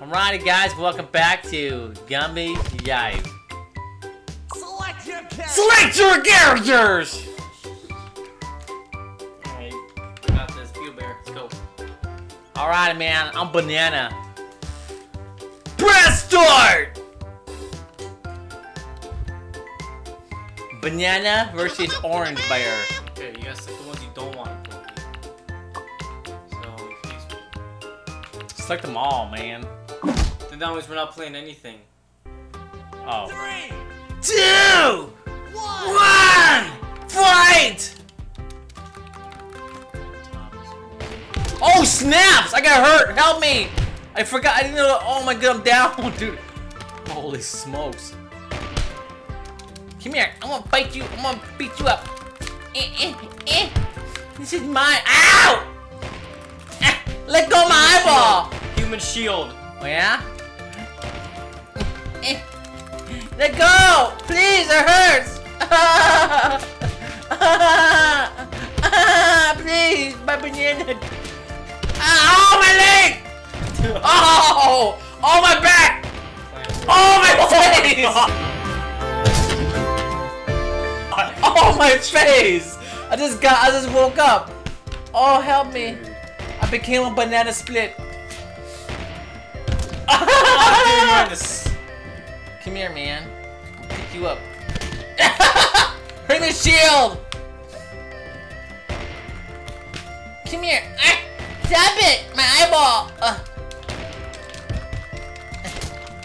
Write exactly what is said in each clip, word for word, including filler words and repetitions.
Alrighty guys, welcome back to Gummy Yipe. Select your characters! Select your characters! Alright, got this Peel Bear, let's go. Alrighty man, I'm Banana. Press start! Banana versus Orange Bear. Okay, you gotta select the ones you don't want to play. So, please. Select them all, man. Then that means we're not playing anything. Oh. Three! Two! One! One! Fight! Oh, snaps! I got hurt! Help me! I forgot. I didn't know that. Oh my god, I'm down, dude. Holy smokes. Come here, I'm gonna bite you, I'm gonna beat you up. Eh, eh, eh. This is mine. Ow! Eh, let go of my eyeball! Human shield. Oh yeah? Eh, eh. Let go! Please, it hurts! Ah, ah, ah, please, my banana. Ah, oh, my leg! Oh! Oh, my back! Oh, my face! Oh my face! I just got I just woke up. Oh help me. I became a banana split. Oh, dude, come here man. I'll pick you up. Bring the shield! Come here! Stop it! My eyeball! Uh.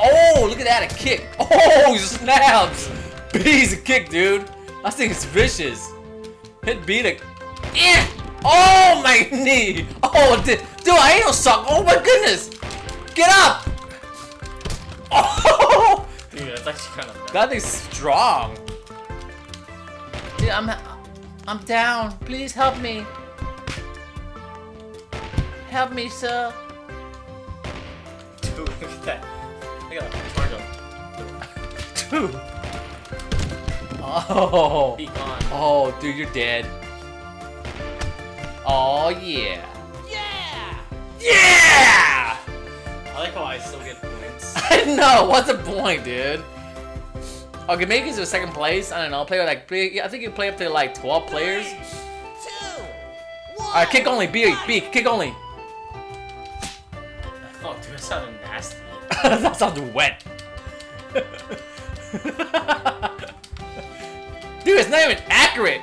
Oh look at that, a kick! Oh snaps! Bees a kick, dude! That thing's vicious. Hit beat it. Eh! Oh my knee! Oh dude, dude I ain't no suck. Oh my goodness! Get up! Oh! Dude, that's actually kind of bad. That thing's strong. Dude, I'm I'm down. Please help me. Help me, sir. Dude, look at that. I got a charge up. Dude. Oh, oh, dude, you're dead. Oh yeah. Yeah. Yeah. I like how I still get points. I know. What's the point, dude? Okay, maybe it's a second place. I don't know. I'll play with like, I think you play up to like twelve players. Three, two, one. All right, kick only, B, B, kick only. Oh, dude, that sounded nasty. That sounded wet. Dude, it's not even accurate!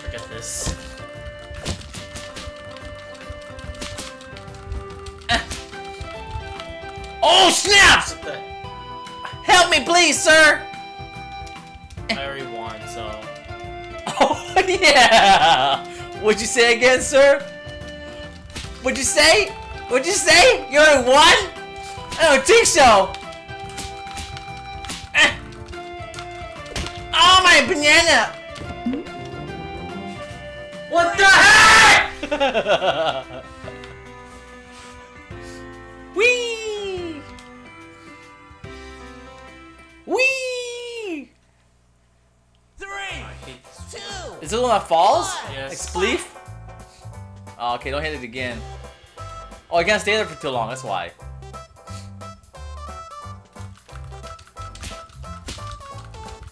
Forget this. Uh. Oh, snaps! What the... Help me, please, sir! I already won, so... Oh, yeah! What'd you say again, sir? What'd you say? What'd you say? You already won? I don't think so! Eh. Oh my banana! What the heck?! Wee! Wee! Three! Two! Is it the one that falls? Yes. Like spleef? Oh, okay, don't hit it again. Oh, I can't stay there for too long, that's why.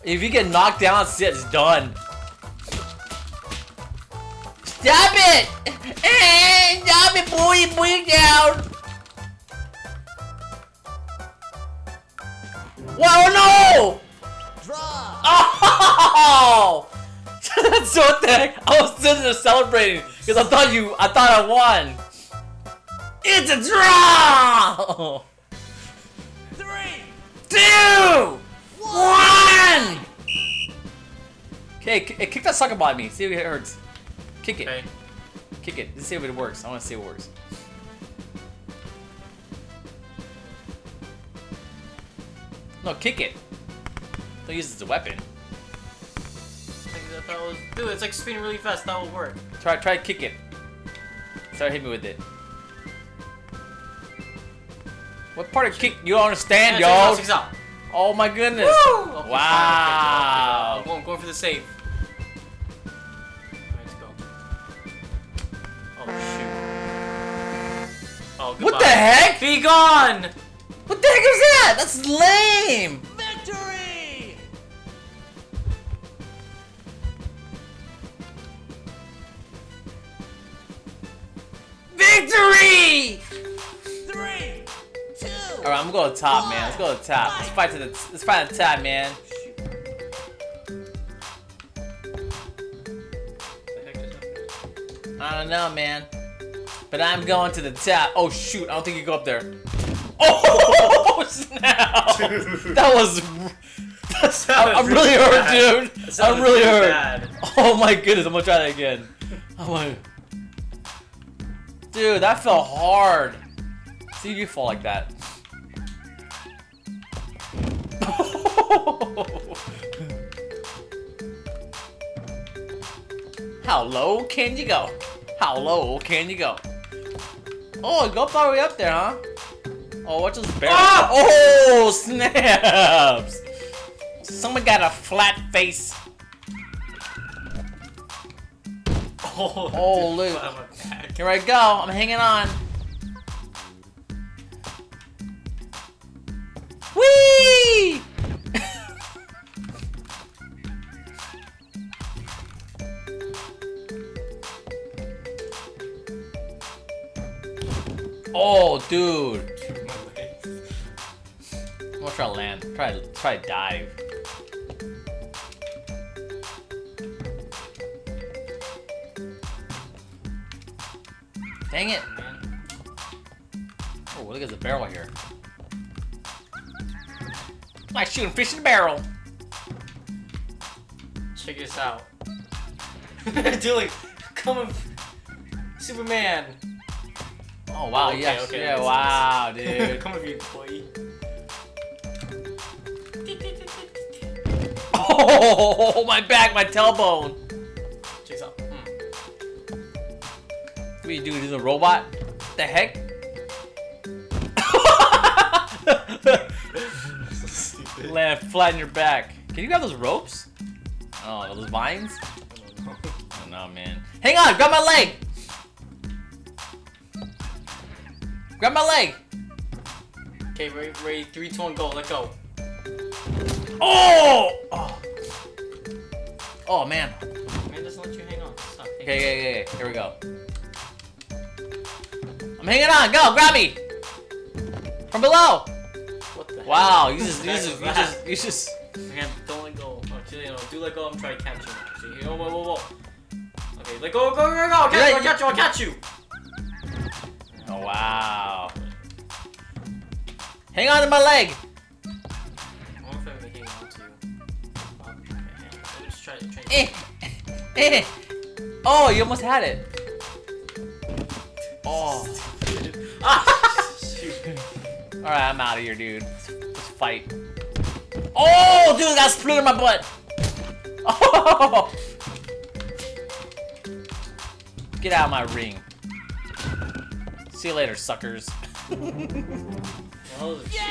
If you get knocked down, it's done. Stop it! Hey, stop it, boy! Boy down! Whoa, no! Draw! Oh! That's so thick. I was sitting there celebrating because I thought you, I thought I won. It's a draw! Three, two, one. Hey, kick, kick that sucker ball at me. See if it hurts. Kick it. Okay. Kick it. Let's see if it works. I want to see if it works. No, kick it. Don't use it as a weapon. That was, dude, it's like spinning really fast. That will work. Try, try to kick it. Start hitting me with it. What part of kick? You don't understand, yeah, yo. Out. Oh my goodness. Woo! Wow. I'm going for the save. Let's go. goodbye. What the heck? Be gone! What the heck is that? That's lame! Victory! Victory! Three, two, alright, I'm gonna go to top, one, man. Let's go to top. Five. Let's fight to the let's fight to the top, man. I don't know, man. But I'm going to the top. Oh, shoot. I don't think you go up there. Oh, snap. That was... That I'm really hurt, dude. I'm really hurt. Bad. Oh, my goodness. I'm going to try that again. Oh, my... Dude, that felt hard. See if you fall like that. How low can you go? How low can you go? Oh, go all the way up there, huh? Oh, watch those barrels. Oh! Oh, snaps! Someone got a flat face. Oh, oh look. Here I go. I'm hanging on. Whee! Oh, dude! I'm gonna try to land. Try, try to dive. Dang it! Oh, look at the barrel here. Like shooting fish in a barrel. Check this out. Dude, coming, Superman. Oh wow, oh, okay, yes. Okay, yeah, wow, nice. Dude. Come with you, boy. Oh, my back, my tailbone. Check out. Mm. What do you do? He's a robot? What the heck? So land flat in your back. Can you grab those ropes? Oh, those vines? I don't know. Oh, no, man. Hang on, grab my leg! Grab my leg! Okay, ready, ready, three, two, one, go, let go. Oh! Oh, oh man. Man, doesn't let you hang on. Stop. Hang okay, okay, yeah, yeah, yeah. Here we go. I'm hanging on, go, grab me! From below! What the wow, heck? You just, you just, you just, you just... Man, don't let go. Actually, no, do let go, I'm trying to catch you. Actually, whoa, whoa, whoa. Okay, let go, go, go, go, I'll catch you, I'll catch you, I'll catch you! Oh, wow. Hang on to my leg! I don't know if I'm hanging on to you. I'll just try to train you. Oh, you almost had it. Oh. Alright, I'm out of here, dude. Let's, let's fight. Oh, dude, that split in my butt. Oh. Get out of my ring. See you later, suckers. Yeah!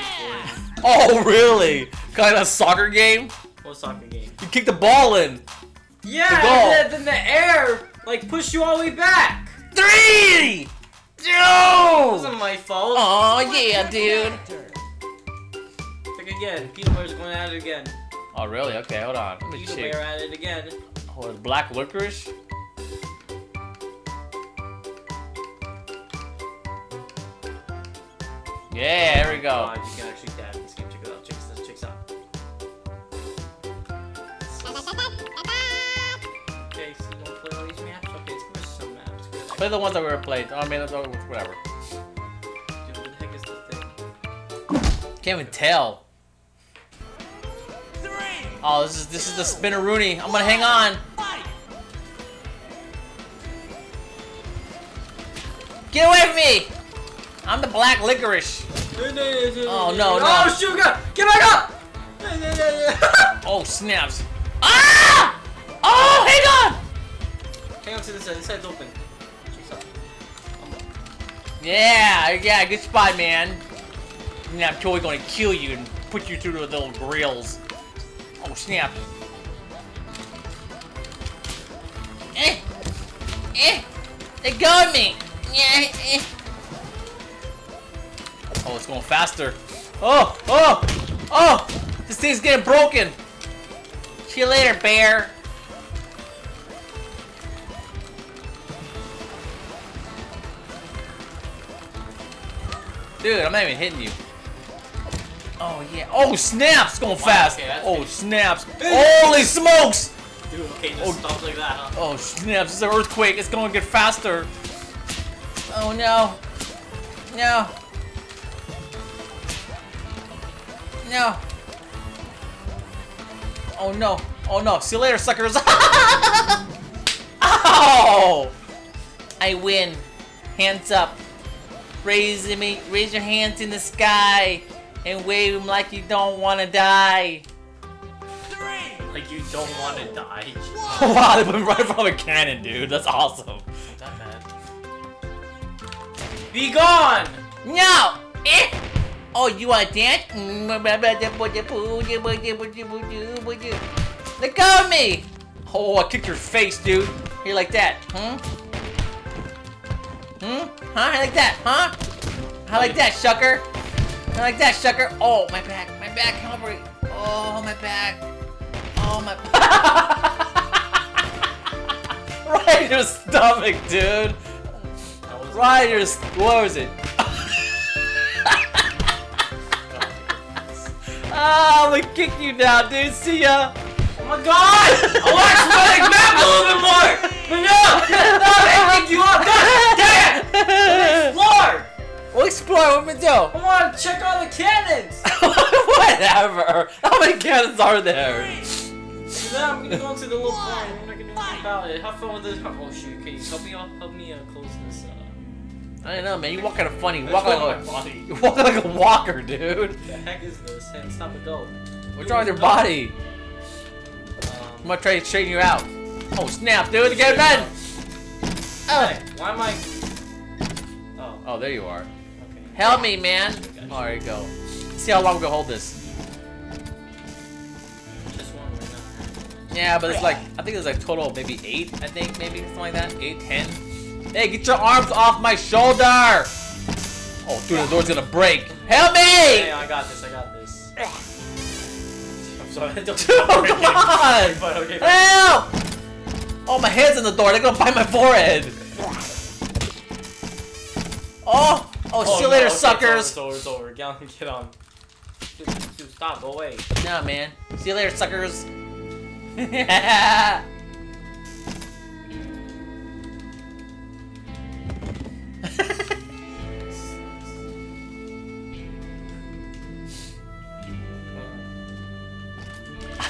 Oh, really? Kind of soccer game? What soccer game? You kick the ball in. Yeah, then the air like push you all the way back. Three! Dude! That wasn't my fault. Oh, yeah, dude. Click again. Peter Bear's going at it again. Oh, really? Okay, hold on. Let me check. Peter Bear at it again. Oh, it's black licorice? Yeah, there we go. You can actually dab in this game. Check it out. Check this. Check this out. Okay, so don't play all these maps. Okay, it's some maps. Play the ones that we were playing. Oh, man, that's all. Whatever. Dude, what the heck is this thing? Can't even tell. Three, oh, this is this two, is the spinneroony. I'm gonna hang on. Five. Get away from me! I'm the black licorice. Oh no, no. Oh shoot, God. Get back up! Oh snaps. Ah! Oh, hang on! Hang on to this side, this side's open. Yeah, yeah, good spot, man. Now I'm totally gonna kill you and put you through the little grills. Oh snap. Eh! Eh! They got me! Yeah, eh. Oh, it's going faster. Oh, oh, oh! This thing's getting broken. See you later, bear. Dude, I'm not even hitting you. Oh, yeah. Oh, snaps! Going fast. Wow, okay, oh, big. Snaps. Holy smokes! Dude, okay, just oh, stops like that, huh? Oh, snaps. It's an earthquake. It's going to get faster. Oh, no. No. No. Oh, no. Oh, no. See you later, suckers. Ow! I win. Hands up. Raise me. Raise your hands in the sky. And wave them like you don't want to die. Three, like you don't want to die. One. Wow, they put me right from a cannon, dude. That's awesome. Not bad. Be gone! No! Eh! Oh, you want to dance? Let go of me! Oh, I kicked your face, dude. Here, like that. Hmm? Hmm? Huh? I like that, huh? I like that, sucker. I like that, sucker. Oh, my back. My back. Help me. Oh, my back. Oh, my right in your stomach, dude. Right in your... What was it? Ah, oh, I'm gonna kick you now, dude. See ya. Oh, my God. I want to sweat his back a little bit more. But no. No, I kick you up. God damn it. Let me explore. We'll explore, what we do? I want to check all the cannons! Whatever! How many cannons are there? Yeah, I'm gonna go into the little barn. I'm not gonna do anything about it. Have fun with this. Oh shoot, okay, help me, help me uh, close this uh... I don't know, man, you walk kind of funny. You walk like, like a... Body. You walk like a walker, dude! What the heck is this? Hey, it's not a goat. What's wrong with your body? Um... I'm gonna try to straighten you out. Oh snap, dude! Get in bed! Hey, why am I... Oh. Oh, there you are. Help me, man! Oh, there you go. Let's see how long we can hold this. Yeah, but it's like, I think it's like total maybe eight, I think, maybe something like that. Eight, ten. Hey, get your arms off my shoulder! Oh, dude, the door's gonna break. Help me! Hey, I got this, I got this. I'm sorry, I don't dude, come on! But, okay, help! Oh, my head's in the door, they're gonna bite my forehead! Oh! Oh, oh, see you no, later, okay, suckers! It's over, it's over, it's over. Get on. Dude, dude, stop, go away. Nah, man. See you later, suckers. Go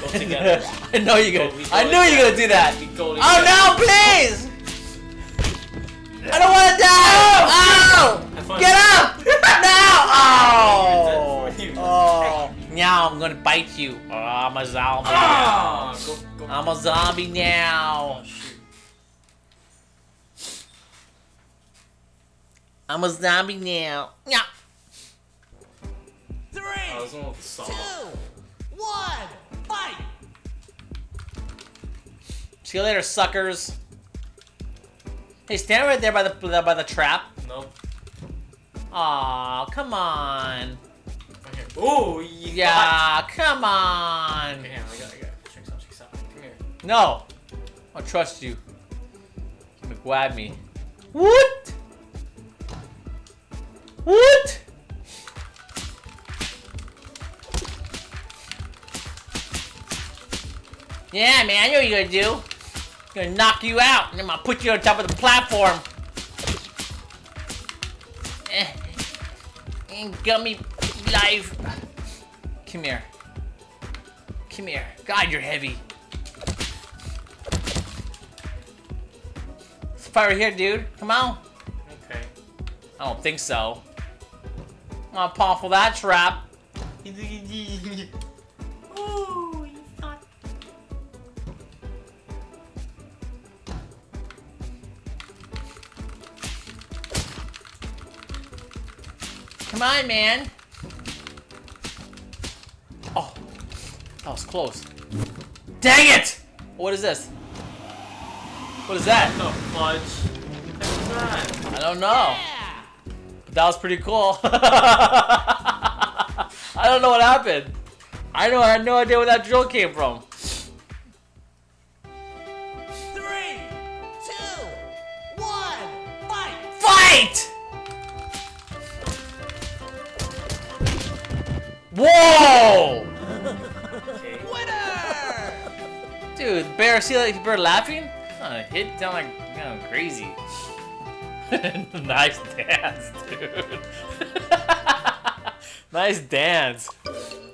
together. I know you're gonna. I knew you're gonna do that. Oh no, please! I don't want to die! Oh! Oh! Get up! No! Oh! Oh! Now I'm gonna bite you. Oh, I'm a zombie. Now. I'm a zombie now. I'm a zombie now. Yeah. Three, two, one, fight! See you later, suckers. Hey, stand right there by the by the trap. Nope. Aw, come on. Right here. Ooh, yeah, got... come on. Okay, hang on, I got, I got. Check this out, check this out. Come here. No, I trust you. You're gonna grab me. What? What? Yeah, man, I know what you're gonna do. Gonna knock you out, and I'm gonna put you on top of the platform. Eh. Gummy life. Come here. Come here. God, you're heavy. There's a fire right here, dude. Come on. Okay. I don't think so. I'm gonna pop for that trap. Come on, man. Oh, that was close. Dang it! What is this? What is that? No fudge. What is that? I don't know. Yeah. That was pretty cool. I don't know what happened. I know I had no idea where that drill came from. Three, two, one, fight! Fight! Whoa! Winner! Dude, bear, see that bear laughing? Uh, hit down like you know, crazy. Nice dance, dude. Nice dance.